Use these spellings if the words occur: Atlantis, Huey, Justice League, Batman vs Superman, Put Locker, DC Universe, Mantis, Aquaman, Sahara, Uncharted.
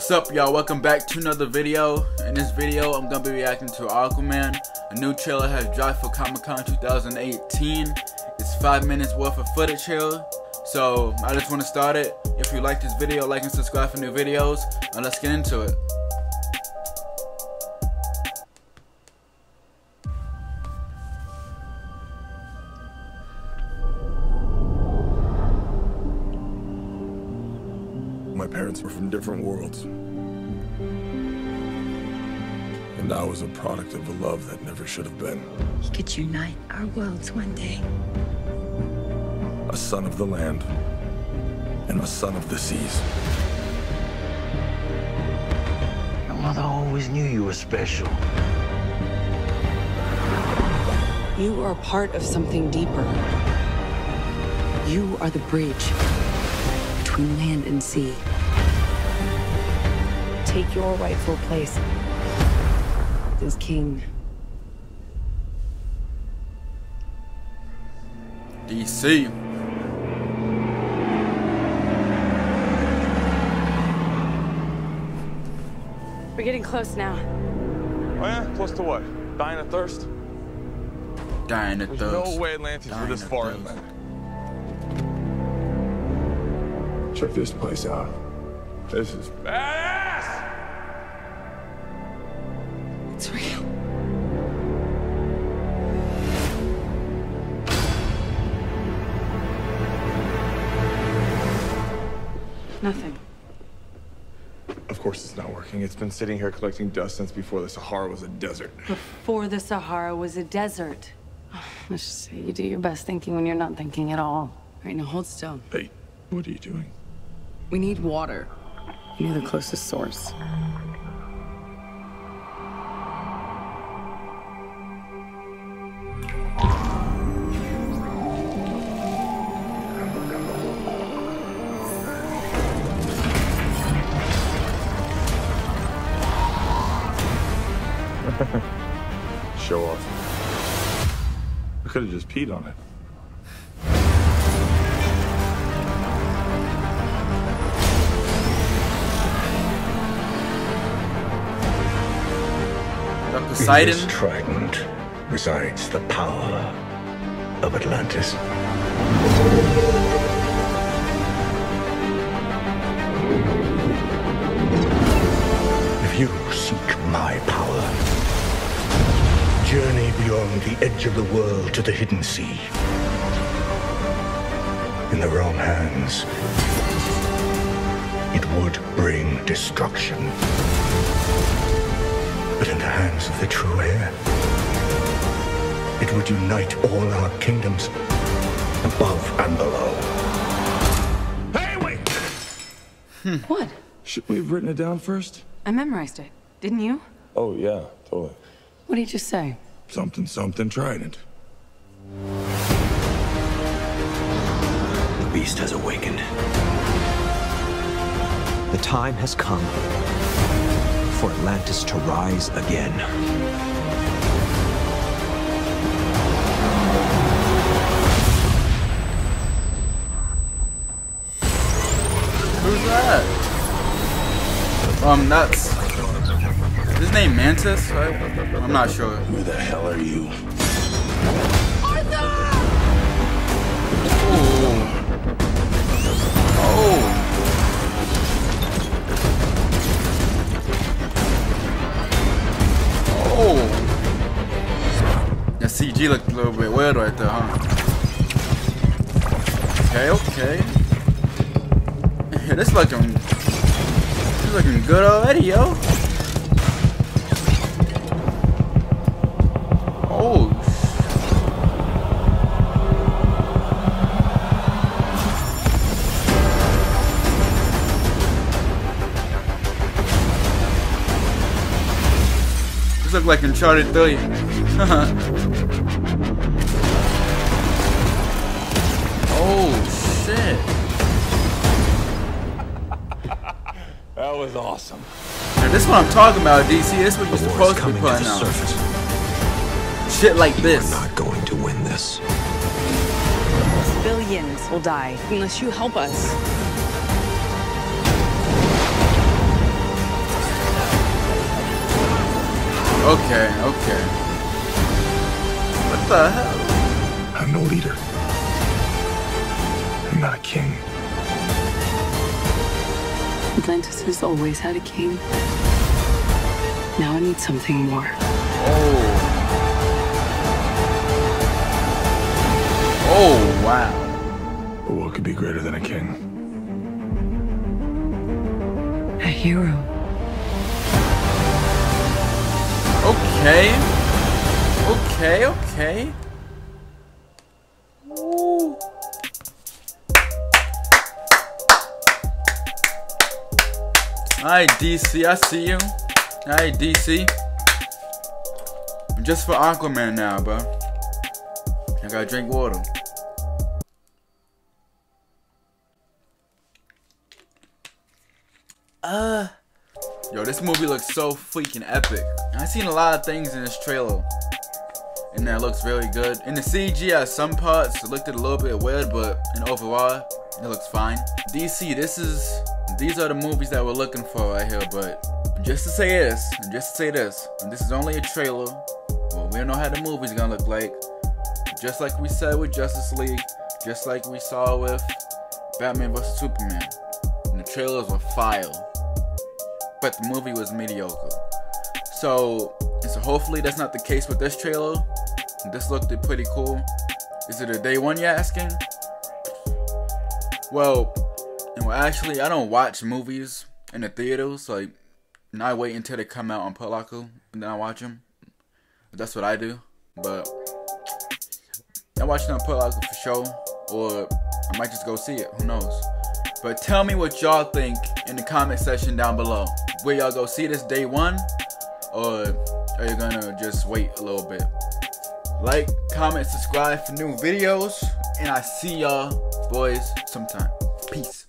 What's up, y'all? Welcome back to another video. In this video, I'm gonna be reacting to Aquaman. A new trailer has dropped for Comic-Con 2018. It's 5 minutes worth of footage here. So I just want to start it. If you like this video, like and subscribe for new videos. And let's get into it. My parents were from different worlds, and I was a product of a love that never should have been. He could unite our worlds one day. A son of the land and a son of the seas. Your mother always knew you were special. You are part of something deeper. You are the bridge between land and sea. Take your rightful place as king. DC. We're getting close now. Oh yeah? Close to what? Dying of thirst? Dying of thirst. There's no way Atlantis were this far inland. Check this place out. This is badass! It's real. Nothing. Of course it's not working. It's been sitting here collecting dust since before the Sahara was a desert. Before the Sahara was a desert. Oh, let's just say you do your best thinking when you're not thinking at all. All right, now hold still. Hey, what are you doing? We need water. Near the closest source. Show off. I could have just peed on it. Sidon. In this trident resides the power of Atlantis. If you seek my power, journey beyond the edge of the world to the hidden sea. In the wrong hands, it would bring destruction. But in the hands of the true heir, it would unite all our kingdoms, above and below. Hey, wait! What? Should we have written it down first? I memorized it. Didn't you? Oh, yeah, totally. What did you say? Something, something, trident. The beast has awakened. The time has come for Atlantis to rise again. Who's that? That's... Is his name Mantis? I'm not sure. Who the hell are you? Arthur! Oh! The CG looked a little bit weird right there, huh? Okay, okay. Yeah, this looking good already, yo. Oh. This look like Uncharted 3. Oh shit! That was awesome. Now, this is what I'm talking about, DC. This is what you're supposed to be putting out. Shit like this. You are not going to win this. Billions will die unless you help us. Okay, okay. What the hell? I'm no leader. I'm not a king. Atlantis has always had a king. Now I need something more. Oh. Oh, wow. But what could be greater than a king? A hero. Okay. Okay, okay. Ooh. Alright, DC, I see you. Alright, DC. I'm just for Aquaman now, bro. I gotta drink water. Yo, this movie looks so freaking epic. I've seen a lot of things in this trailer, and that looks really good. In the CG, at some parts, it looked a little bit weird, but in overall, it looks fine. DC, these are the movies that we're looking for right here, but just to say this, this is only a trailer. Well, we don't know how the movie's gonna look like. Just like we said with Justice League, just like we saw with Batman vs Superman. And the trailers were fire, but the movie was mediocre. So hopefully that's not the case with this trailer. This looked pretty cool. Is it a day one, you're asking? Well, actually, I don't watch movies in the theaters. Like, and I wait until they come out on Put Locker, and then I watch them. That's what I do. But I watch them on Put Locker for sure, or I might just go see it. Who knows? But tell me what y'all think in the comment section down below. Will y'all go see this day one, or are you gonna just wait a little bit? Like, comment, subscribe for new videos, and I see y'all boys sometime. Peace.